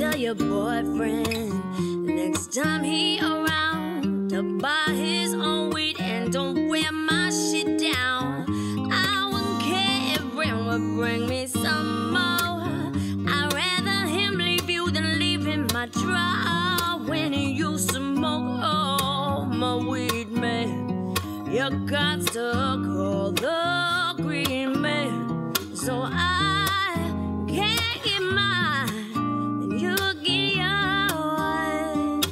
tell your boyfriend next time he around to buy his own weed and don't wear my shit down. I wouldn't care if Ren would bring me some more. I'd rather him leave you than leave him my drawer. When you smoke all my weed, man, you got to call the green man. So I can't get mine and you get yours.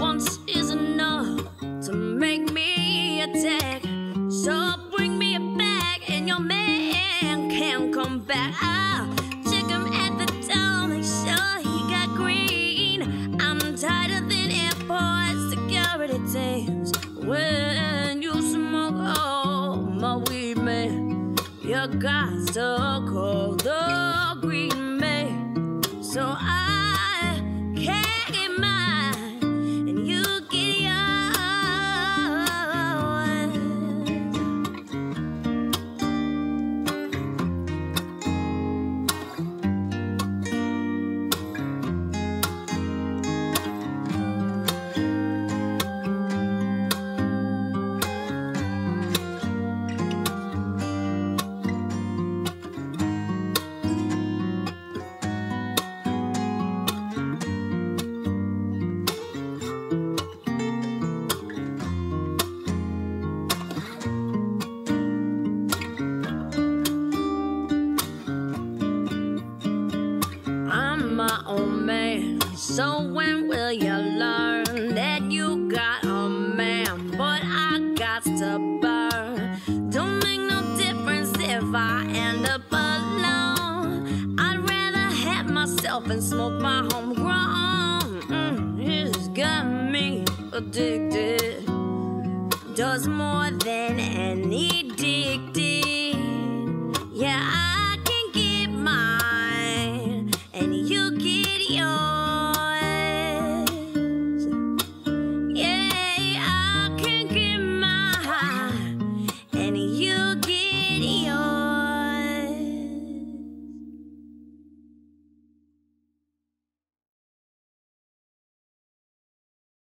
Once is enough to make me attack, so bring me back and your man can't come back. I'll check him at the door, make sure he got green. I'm tighter than airport security teams. When you smoke all my weed, man, you got to call the green man. So I can't get mine and you get man. So when will you learn that you got a man? But I got to burn. Don't make no difference if I end up alone. I'd rather have myself and smoke my homegrown. It's got me addicted. Does more than any addicted.